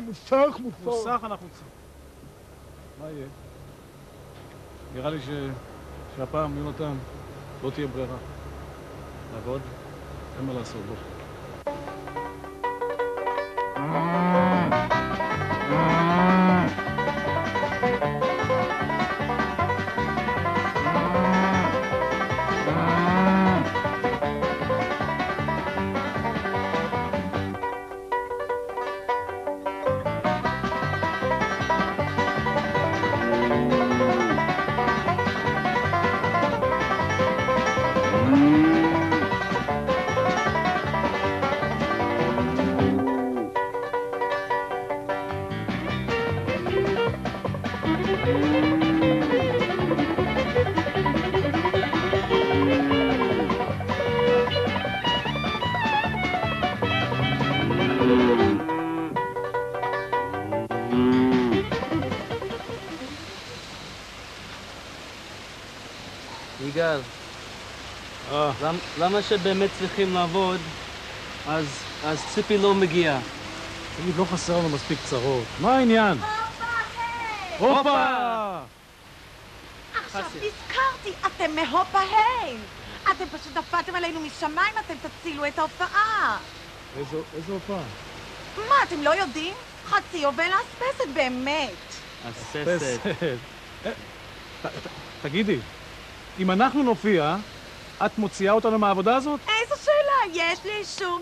מוסך, מוסך אנחנו צריכים. מה יהיה? נראה לי שהפעם יונתן לא תהיה ברירה. לעבוד, אין מה לעשות בו. יגאל, למה שבאמת צריכים לעבוד, אז ציפי לא מגיעה? תגיד, לא חסר לנו מספיק צרות. מה העניין? הופה! הופה! עכשיו נזכרתי, אתם מהופה היי! אתם פשוט נפלתם עלינו משמיים, אתם תצילו את ההופעה. איזו הופעה? מה, אתם לא יודעים? חצי יובל אספסת, באמת. אספסת. תגידי, אם אנחנו נופיע, את מוציאה אותנו מהעבודה הזאת? איזו שאלה, יש לי אישור